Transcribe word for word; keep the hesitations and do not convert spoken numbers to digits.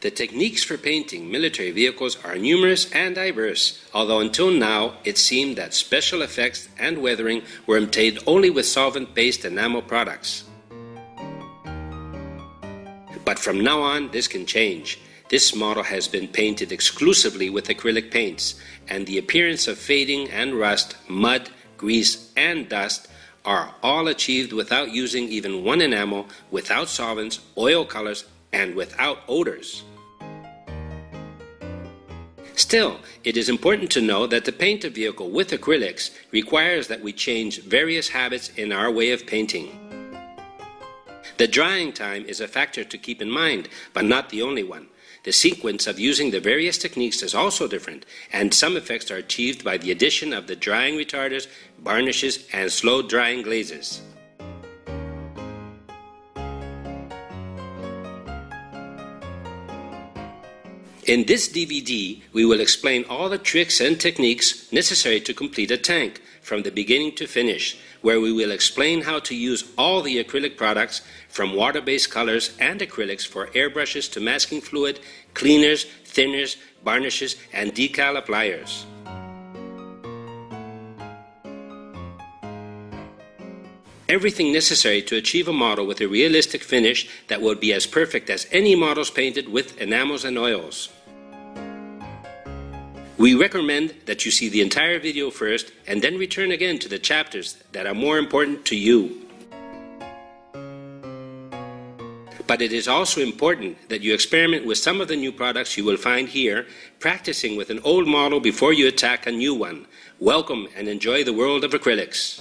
The techniques for painting military vehicles are numerous and diverse, although until now it seemed that special effects and weathering were obtained only with solvent-based enamel products. But from now on, this can change. This model has been painted exclusively with acrylic paints, and the appearance of fading and rust, mud, grease, and dust are all achieved without using even one enamel, without solvents, oil colors, and without odors. Still, it is important to know that to paint a vehicle with acrylics requires that we change various habits in our way of painting. The drying time is a factor to keep in mind, but not the only one. The sequence of using the various techniques is also different, and some effects are achieved by the addition of the drying retarders, varnishes, and slow drying glazes. In this D V D, we will explain all the tricks and techniques necessary to complete a tank, from the beginning to finish, where we will explain how to use all the acrylic products, from water-based colors and acrylics for airbrushes to masking fluid, cleaners, thinners, varnishes, and decal appliers. Everything necessary to achieve a model with a realistic finish that will be as perfect as any models painted with enamels and oils. We recommend that you see the entire video first and then return again to the chapters that are more important to you. But it is also important that you experiment with some of the new products you will find here, practicing with an old model before you attack a new one. Welcome and enjoy the world of acrylics.